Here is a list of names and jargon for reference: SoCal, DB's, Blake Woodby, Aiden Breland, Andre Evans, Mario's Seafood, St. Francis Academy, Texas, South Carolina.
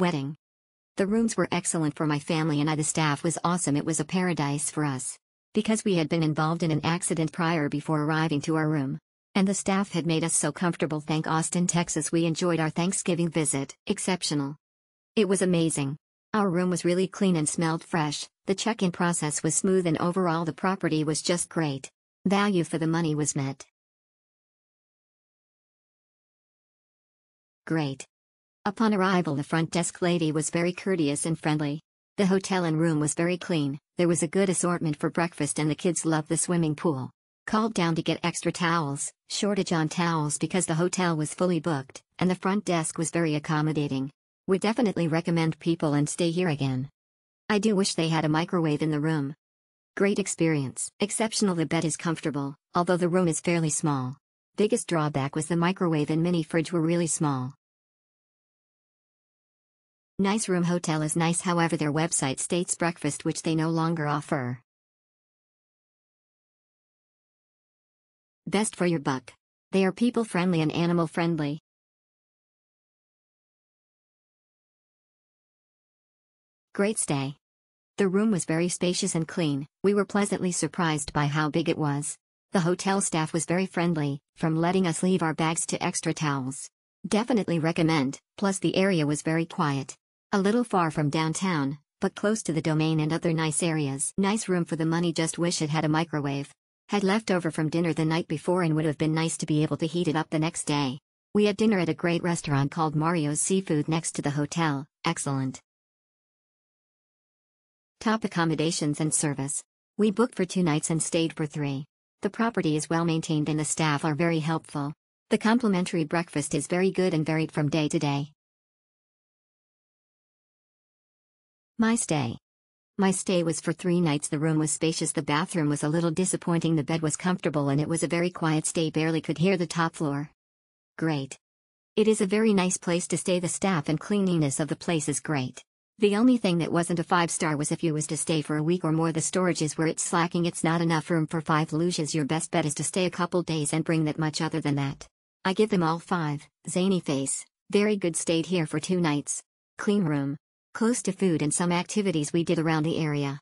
wedding. The rooms were excellent for my family and I. The staff was awesome. It was a paradise for us. Because we had been involved in an accident prior before arriving to our room. And the staff had made us so comfortable. Thank Austin, Texas. We enjoyed our Thanksgiving visit. Exceptional. It was amazing. Our room was really clean and smelled fresh. The check-in process was smooth and overall the property was just great. Value for the money was met. Great. Upon arrival, the front desk lady was very courteous and friendly. The hotel and room was very clean. There was a good assortment for breakfast and the kids loved the swimming pool. Called down to get extra towels, shortage on towels because the hotel was fully booked, and the front desk was very accommodating. Would definitely recommend people and stay here again. I do wish they had a microwave in the room. Great experience. Exceptional. The bed is comfortable, although the room is fairly small. Biggest drawback was the microwave and mini fridge were really small. Nice room. Hotel is nice, however their website states breakfast which they no longer offer. Best for your buck. They are people friendly and animal friendly. Great stay. The room was very spacious and clean. We were pleasantly surprised by how big it was. The hotel staff was very friendly, from letting us leave our bags to extra towels. Definitely recommend, plus the area was very quiet. A little far from downtown, but close to the Domain and other nice areas. Nice room for the money, just wish it had a microwave. Had leftover from dinner the night before and would have been nice to be able to heat it up the next day. We had dinner at a great restaurant called Mario's Seafood next to the hotel, excellent. Top accommodations and service. We booked for 2 nights and stayed for 3. The property is well maintained and the staff are very helpful. The complimentary breakfast is very good and varied from day to day. My stay. My stay was for 3 nights. The room was spacious. The bathroom was a little disappointing. The bed was comfortable and it was a very quiet stay. Barely could hear the top floor. Great. It is a very nice place to stay. The staff and cleanliness of the place is great. The only thing that wasn't a 5-star was if you was to stay for a week or more. The storage is where it's slacking. It's not enough room for 5 luges. Your best bet is to stay a couple days and bring that much. Other than that, I give them all 5, zany face, very good. Stayed here for 2 nights. Clean room. Close to food and some activities we did around the area.